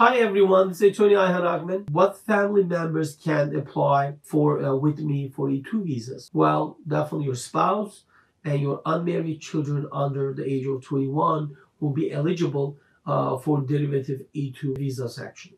Hi everyone, this is Tony Ayhan Akman. What family members can apply for with me for E2 visas? Well, definitely your spouse and your unmarried children under the age of 21 will be eligible for derivative E2 visa section.